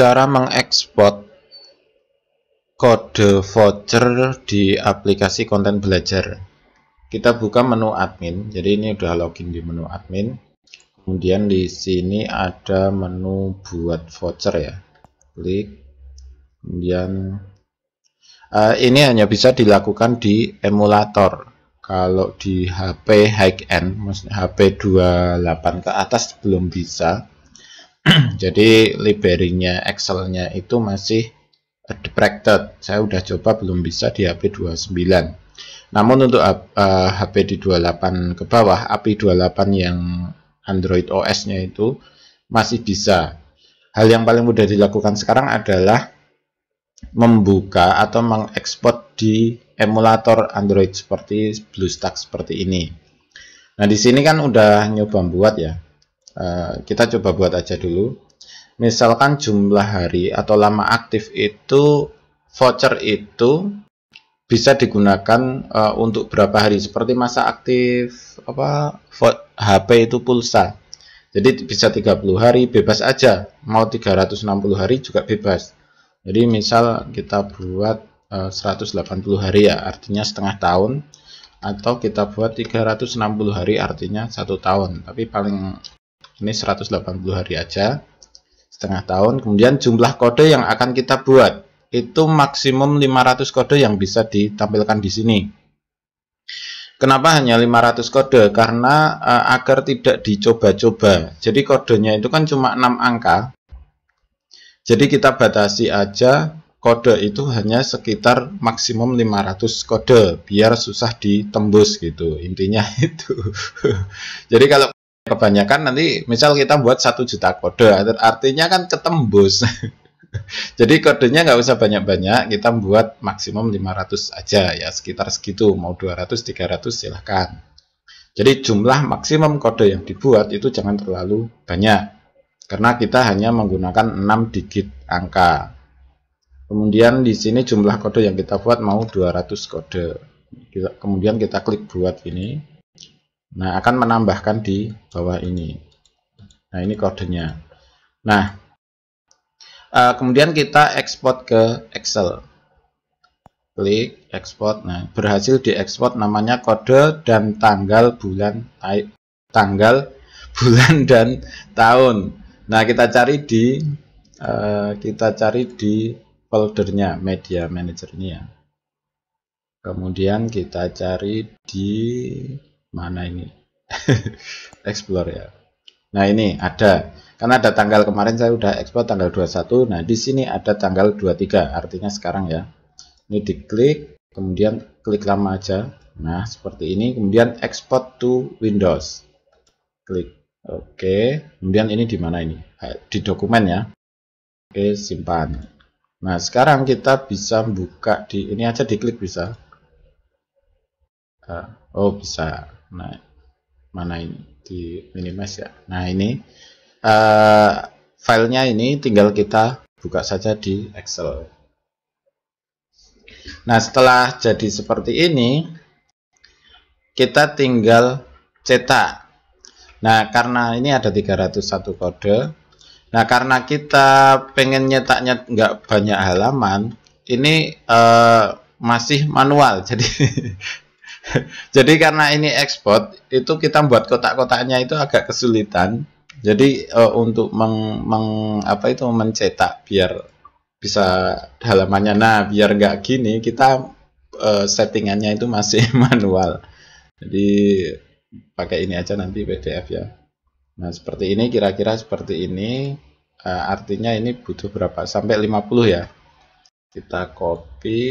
Cara mengekspor kode voucher di aplikasi konten belajar. Kita buka menu admin. Jadi ini udah login di menu admin. Kemudian di sini ada menu buat voucher ya. Klik. Kemudian ini hanya bisa dilakukan di emulator. Kalau di HP high end, HP 28 ke atas belum bisa. Jadi library-nya Excel-nya itu masih deprecated. Saya udah coba belum bisa di HP 29. Namun untuk HP di 28 ke bawah, API 28 yang Android OS-nya itu masih bisa. Hal yang paling mudah dilakukan sekarang adalah membuka atau mengekspor di emulator Android seperti Bluestack seperti ini. Nah, di sini kan udah nyoba buat ya. Kita coba buat aja dulu. Misalkan jumlah hari atau lama aktif itu voucher itu bisa digunakan untuk berapa hari, seperti masa aktif HP itu pulsa. Jadi bisa 30 hari bebas aja, mau 360 hari juga bebas. Jadi misal kita buat 180 hari ya, artinya setengah tahun, atau kita buat 360 hari artinya 1 tahun, tapi paling ini 180 hari aja, setengah tahun. Kemudian jumlah kode yang akan kita buat itu maksimum 500 kode yang bisa ditampilkan di sini. Kenapa hanya 500 kode? Karena agar tidak dicoba-coba. Jadi kodenya itu kan cuma 6 angka. Jadi kita batasi aja kode itu hanya sekitar maksimum 500 kode biar susah ditembus gitu. Intinya itu. Jadi kalau kebanyakan nanti misal kita buat 1 juta kode, artinya kan ketembus. Jadi kodenya nggak usah banyak-banyak, kita buat maksimum 500 aja ya, sekitar segitu. Mau 200, 300 silahkan. Jadi jumlah maksimum kode yang dibuat itu jangan terlalu banyak, karena kita hanya menggunakan 6 digit angka. Kemudian di sini jumlah kode yang kita buat mau 200 kode. Kemudian kita klik buat ini. Nah, akan menambahkan di bawah ini. Nah, ini kodenya. Nah, kemudian kita ekspor ke Excel. Klik ekspor. Nah, berhasil diekspor, namanya kode dan tanggal bulan dan tahun. Nah, kita cari di foldernya Media Manager ini ya. Kemudian kita cari di mana ini? Explore ya. Nah, ini ada. Karena ada tanggal, kemarin saya udah ekspor tanggal 21. Nah, di sini ada tanggal 23, artinya sekarang ya. Ini diklik, kemudian klik lama aja. Nah, seperti ini, kemudian export to Windows. Klik. Oke. Kemudian ini di mana ini? Di dokumen ya. Oke, simpan. Nah, sekarang kita bisa buka di ini aja, diklik bisa. Oh, bisa. Nah, mana ini? Di minimize ya. Nah, ini filenya ini tinggal kita buka saja di Excel. Nah, setelah jadi seperti ini, kita tinggal cetak. Nah, karena ini ada 301 kode. Nah, karena kita pengen nyetaknya nggak banyak halaman, ini masih manual. Jadi jadi karena ini ekspor, itu kita buat kotak-kotaknya itu agak kesulitan. Jadi untuk mencetak biar bisa halamannya. Nah, biar nggak gini, kita settingannya itu masih manual. Jadi pakai ini aja nanti PDF ya. Nah, seperti ini, kira-kira seperti ini. Artinya ini butuh berapa? Sampai 50 ya. Kita copy.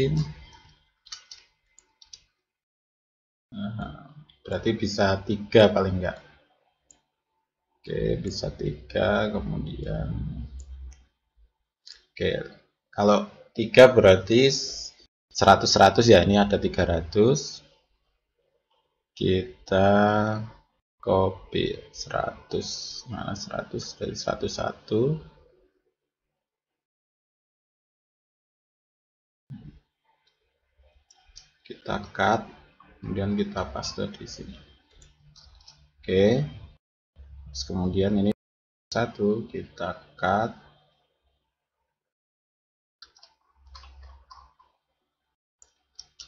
Berarti bisa 3 paling enggak. Oke, bisa 3. Kemudian oke, kalau 3 berarti 100 ya. Ini ada 300. Kita copy 100. Mana 100 dari 101. Kita cut. Kemudian kita paste di sini. Oke. Terus kemudian ini 1 kita cut.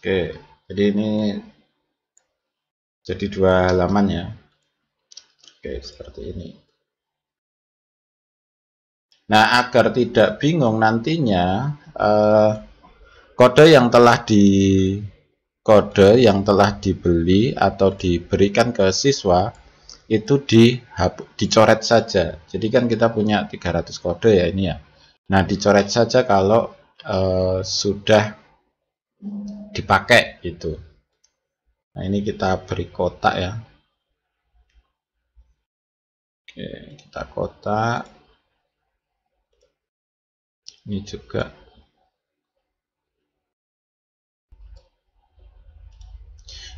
Oke, jadi ini jadi dua halaman ya. Oke, seperti ini. Nah, agar tidak bingung nantinya kode yang telah dibeli atau diberikan ke siswa itu dicoret saja. Jadi kan kita punya 300 kode ya ini ya. Nah, dicoret saja kalau sudah dipakai gitu. Nah, ini kita beri kotak ya. Oke, kita kotak. Ini juga.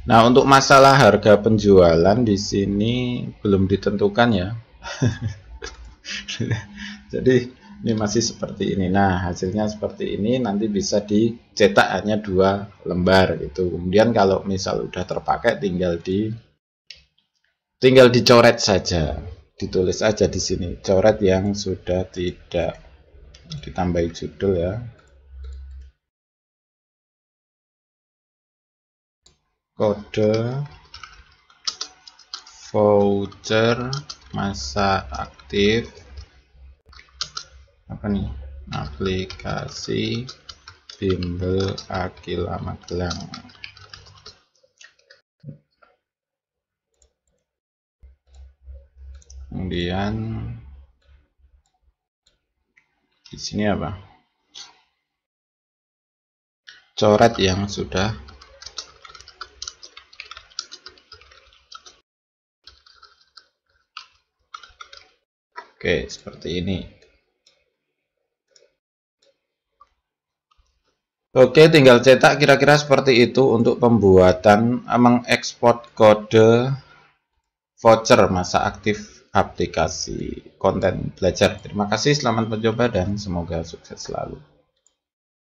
Nah, untuk masalah harga penjualan di sini belum ditentukan ya. Jadi ini masih seperti ini. Nah, hasilnya seperti ini, nanti bisa dicetak hanya 2 lembar gitu. Kemudian kalau misal udah terpakai tinggal dicoret saja. Ditulis aja di sini, coret yang sudah tidak, ditambahi judul ya. Kode voucher masa aktif apa nih, aplikasi bimbel Aqila Magelang. Kemudian di sini apa, coret yang sudah oke, seperti ini. Oke, tinggal cetak, kira-kira seperti itu untuk pembuatan mengekspor kode voucher masa aktif aplikasi konten belajar. Terima kasih, selamat mencoba dan semoga sukses selalu.